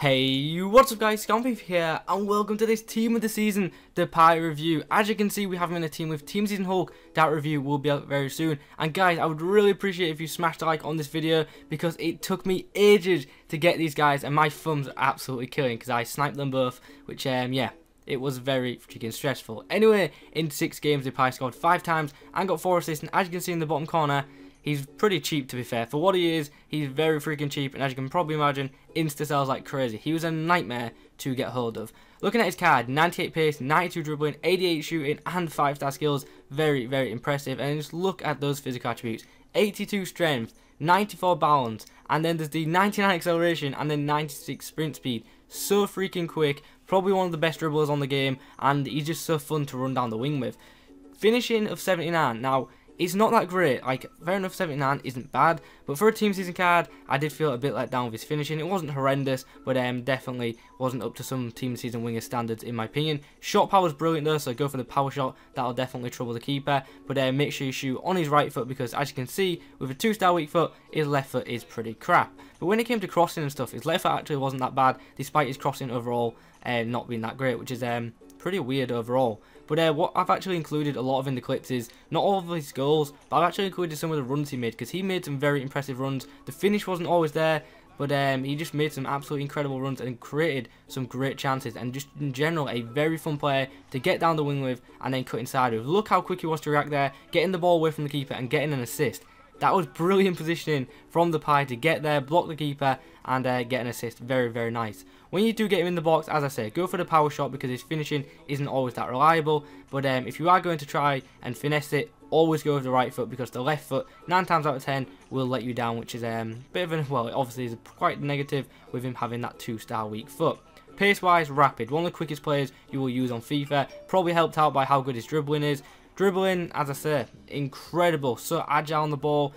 Hey, what's up guys, ScoutingForFifa here, and welcome to this Team of the Season Depay review. As you can see, we have him in a team with Team Season Hulk. That review will be out very soon. And guys, I would really appreciate if you smashed a like on this video, because it took me ages to get these guys, and my thumbs are absolutely killing, because I sniped them both, which, yeah, it was very freaking stressful. Anyway, in 6 games, Depay scored 5 times, and got 4 assists, and as you can see in the bottom corner, he's pretty cheap, to be fair. For what he is, he's very freaking cheap, and as you can probably imagine, insta-sells like crazy. He was a nightmare to get hold of. Looking at his card, 98 pace, 92 dribbling, 88 shooting, and 5-star skills. Very, very impressive. And just look at those physical attributes. 82 strength, 94 balance, and then there's the 99 acceleration, and then 96 sprint speed. So freaking quick, probably one of the best dribblers on the game, and he's just so fun to run down the wing with. Finishing of 79. Now, it's not that great, like, fair enough, 79 isn't bad, but for a team season card, I did feel a bit let down with his finishing. It wasn't horrendous, but definitely wasn't up to some team season winger standards, in my opinion. Shot power's brilliant though, so go for the power shot, that'll definitely trouble the keeper, but make sure you shoot on his right foot, because as you can see, with a 2-star weak foot, his left foot is pretty crap. But when it came to crossing and stuff, his left foot actually wasn't that bad, despite his crossing overall not being that great, which is pretty weird overall. But what I've actually included a lot of in the clips is not all of his goals, but I've actually included some of the runs he made, because he made some very impressive runs. The finish wasn't always there, but he just made some absolutely incredible runs and created some great chances, and just in general a very fun player to get down the wing with and then cut inside with. Look how quick he was to react there, getting the ball away from the keeper and getting an assist. That was brilliant positioning from Depay to get there, block the keeper, and get an assist. Very, very nice. When you do get him in the box, as I say, go for the power shot, because his finishing isn't always that reliable. But if you are going to try and finesse it, always go with the right foot, because the left foot, 9 times out of 10, will let you down, which is a bit of an, well, it obviously is quite negative with him having that 2-star weak foot. Pace-wise, rapid. One of the quickest players you will use on FIFA. Probably helped out by how good his dribbling is. Dribbling, as I say, incredible, so agile on the ball.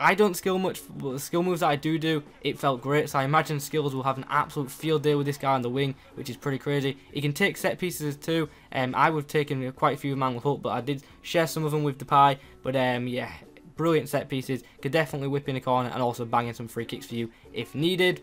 I don't skill much, but the skill moves that I do, it felt great, so I imagine skills will have an absolute field day with this guy on the wing, which is pretty crazy. He can take set pieces too. I would have taken quite a few man with Hulk, but I did share some of them with Depay, but yeah, brilliant set pieces, could definitely whip in a corner and also bang in some free kicks for you if needed.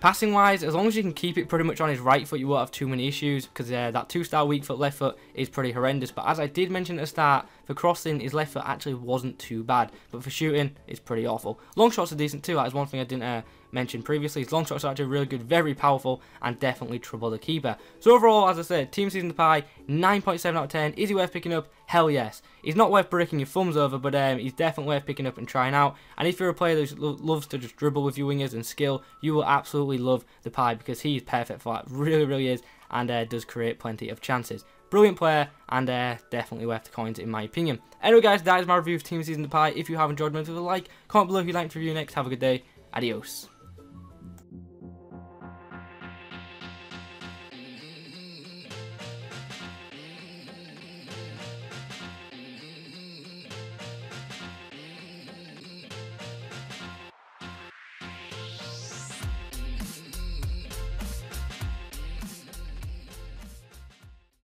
Passing wise, as long as you can keep it pretty much on his right foot, you won't have too many issues, because that 2-star weak foot left foot is pretty horrendous. But as I did mention at the start, for crossing, his left foot actually wasn't too bad, but for shooting, it's pretty awful. Long shots are decent too, that is one thing I didn't mention previously. His long shots are actually really good, very powerful, and definitely trouble the keeper. So overall, as I said, Team Season Depay, 9.7 out of 10. Is he worth picking up? Hell yes. He's not worth breaking your thumbs over, but he's definitely worth picking up and trying out. And if you're a player that loves to just dribble with your wingers and skill, you will absolutely love Depay, because he is perfect for that. Really, really is, and does create plenty of chances. Brilliant player, and definitely worth the coins in my opinion. Anyway guys, that is my review of Team Season Depay. If you have enjoyed, make sure to like, comment below if you'd like to review next. Have a good day. Adios.